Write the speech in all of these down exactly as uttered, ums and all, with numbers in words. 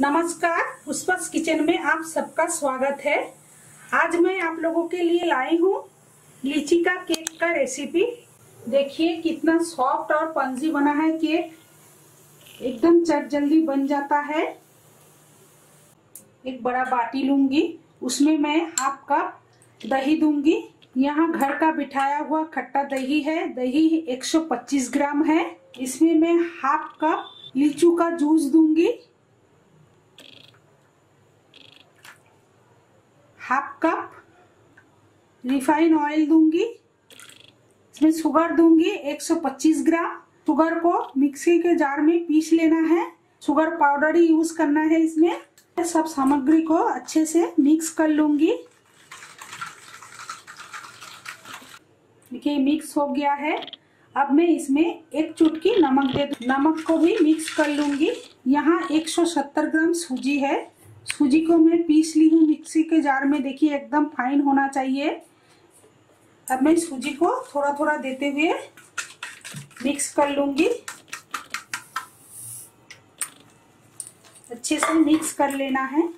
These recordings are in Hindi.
नमस्कार, पुष्पास किचन में आप सबका स्वागत है। आज मैं आप लोगों के लिए लाई हूँ लीची का केक का रेसिपी। देखिए कितना सॉफ्ट और पंजी बना है केक, एकदम चट जल्दी बन जाता है। एक बड़ा बाटी लूंगी, उसमें मैं हाफ कप दही दूंगी। यहाँ घर का बिठाया हुआ खट्टा दही है, दही एक सौ पच्चीस ग्राम है। इसमें मैं हाफ कप लीचू का जूस दूंगी, हाफ कप रिफाइन ऑयल दूंगी, इसमें शुगर दूंगी एक सौ पच्चीस ग्राम। शुगर को मिक्सी के जार में पीस लेना है, शुगर पाउडर ही यूज करना है। इसमें सब सामग्री को अच्छे से मिक्स कर लूंगी। देखिए मिक्स हो गया है। अब मैं इसमें एक चुटकी नमक दे दूं, नमक को भी मिक्स कर लूंगी। यहाँ एक सौ सत्तर ग्राम सूजी है, सूजी को मैं पीस ली हूँ मिक्सी के जार में। देखिए एकदम फाइन होना चाहिए। अब मैं सूजी को थोड़ा थोड़ा देते हुए मिक्स कर लूंगी, अच्छे से मिक्स कर लेना है।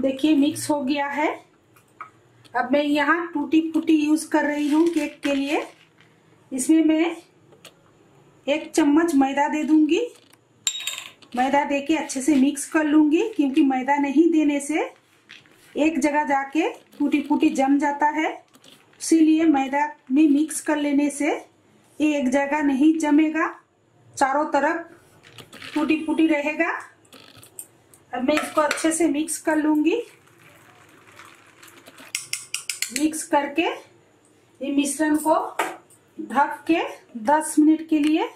देखिए मिक्स हो गया है। अब मैं यहाँ टूटी फूटी यूज कर रही हूँ केक के लिए। इसमें मैं एक चम्मच मैदा दे दूंगी, मैदा देके अच्छे से मिक्स कर लूंगी, क्योंकि मैदा नहीं देने से एक जगह जाके टूटी फूटी जम जाता है। इसीलिए मैदा में मिक्स कर लेने से ये एक जगह नहीं जमेगा, चारों तरफ टूटी फूटी रहेगा। अब मैं इसको अच्छे से मिक्स कर लूंगी। मिक्स करके ये मिश्रण को ढक के दस मिनट के लिए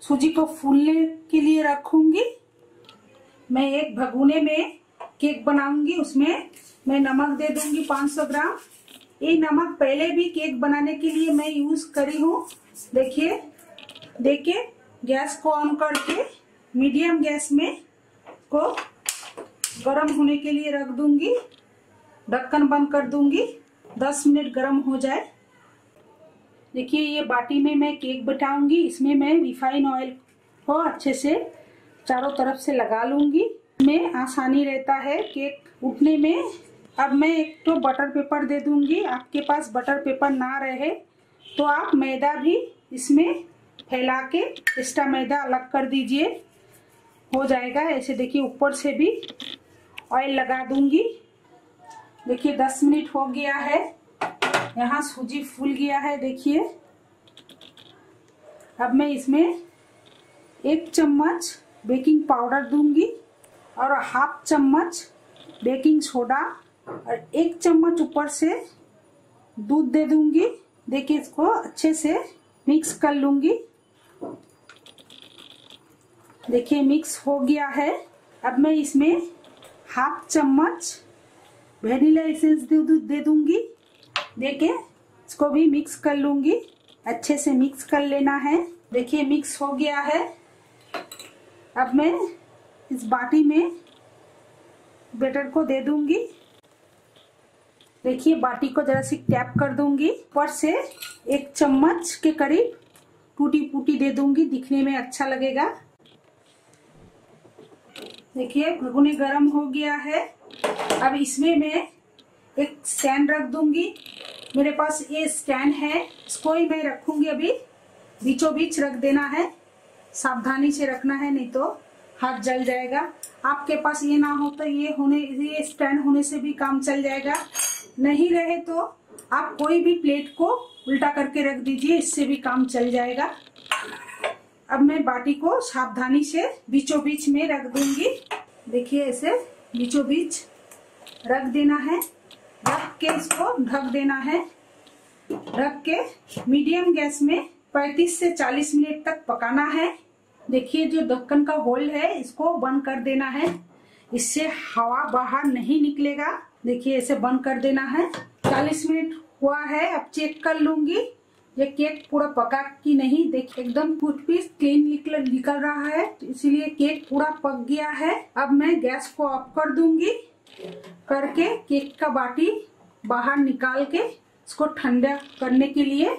सूजी को फूलने के लिए रखूंगी। मैं एक भगोने में केक बनाऊंगी, उसमें मैं नमक दे दूंगी पाँच सौ ग्राम। ये नमक पहले भी केक बनाने के लिए मैं यूज करी हूँ। देखिए देखिए गैस को ऑन करके मीडियम गैस में को गरम होने के लिए रख दूंगी, ढक्कन बंद कर दूंगी, दस मिनट गरम हो जाए। देखिए ये बाटी में मैं केक बिठाऊंगी, इसमें मैं रिफाइन ऑयल को अच्छे से चारों तरफ से लगा लूंगी, में आसानी रहता है केक उठने में। अब मैं एक तो बटर पेपर दे दूंगी, आपके पास बटर पेपर ना रहे तो आप मैदा भी इसमें फैला के एक्स्ट्रा मैदा अलग कर दीजिए, हो जाएगा ऐसे। देखिए ऊपर से भी ऑयल लगा दूंगी। देखिए दस मिनट हो गया है, यहाँ सूजी फूल गया है। देखिए अब मैं इसमें एक चम्मच बेकिंग पाउडर दूंगी और हाफ चम्मच बेकिंग सोडा और एक चम्मच ऊपर से दूध दे दूंगी। देखिए इसको अच्छे से मिक्स कर लूंगी। देखिए मिक्स हो गया है। अब मैं इसमें हाफ चम्मच वैनिला एसेंस दे दूंगी, देखिए इसको भी मिक्स कर लूंगी, अच्छे से मिक्स कर लेना है। देखिए मिक्स हो गया है। अब मैं इस बाटी में बैटर को दे दूंगी। देखिए बाटी को जरा सी टैप कर दूंगी, ऊपर से एक चम्मच के करीब टूटी फूटी दे दूंगी, दिखने में अच्छा लगेगा। देखिए भगोने गरम हो गया है। अब इसमें मैं एक स्टैंड रख दूंगी, मेरे पास ये स्टैंड है, इसको ही मैं रखूंगी। अभी बीचों बीच रख देना है, सावधानी से रखना है, नहीं तो हाथ जल जाएगा। आपके पास ये ना हो तो ये होने ये स्टैंड होने से भी काम चल जाएगा, नहीं रहे तो आप कोई भी प्लेट को उल्टा करके रख दीजिए, इससे भी काम चल जाएगा। अब मैं बाटी को सावधानी से बीचों बीच में रख दूंगी। देखिए ऐसे बीचों बीच रख देना है, ढक के इसको ढक देना है। ढक के मीडियम गैस में पैंतीस से चालीस मिनट तक पकाना है। देखिए जो ढक्कन का होल है इसको बंद कर देना है, इससे हवा बाहर नहीं निकलेगा। देखिए ऐसे बंद कर देना है। चालीस मिनट हुआ है, अब चेक कर लूंगी ये केक पूरा पका कि नहीं। देखिए एकदम फुटपीस क्लीन निकल निकल रहा है, इसीलिए केक पूरा पक गया है। अब मैं गैस को ऑफ कर दूंगी, करके केक का बाटी बाहर निकाल के इसको ठंडा करने के लिए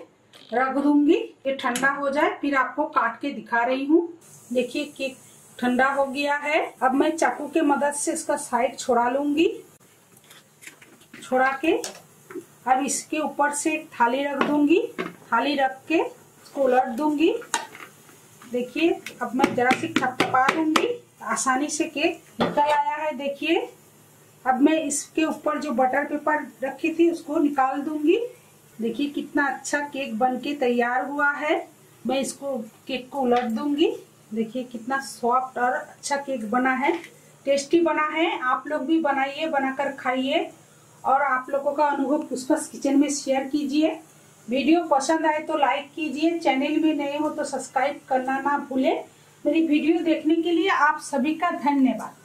रख दूंगी ये ठंडा हो जाए, फिर आपको काट के दिखा रही हूँ। देखिए केक ठंडा हो गया है। अब मैं चाकू के मदद से इसका साइड छोड़ा लूंगी। छोड़ा के अब इसके ऊपर से एक थाली रख दूंगी। थाली रख के इसको उलट दूंगी। देखिए अब मैं जरा सी थपथपा दूंगी, आसानी से केक निकल आया है। देखिए अब मैं इसके ऊपर जो बटर पेपर रखी थी उसको निकाल दूंगी। देखिए कितना अच्छा केक बनके तैयार हुआ है। मैं इसको केक को उलट दूंगी। देखिए कितना सॉफ्ट और अच्छा केक बना है, टेस्टी बना है। आप लोग भी बनाइए, बनाकर खाइए और आप लोगों का अनुभव पुष्पास किचन में शेयर कीजिए। वीडियो पसंद आए तो लाइक कीजिए, चैनल में नए हो तो सब्सक्राइब करना ना भूलें। मेरी वीडियो देखने के लिए आप सभी का धन्यवाद।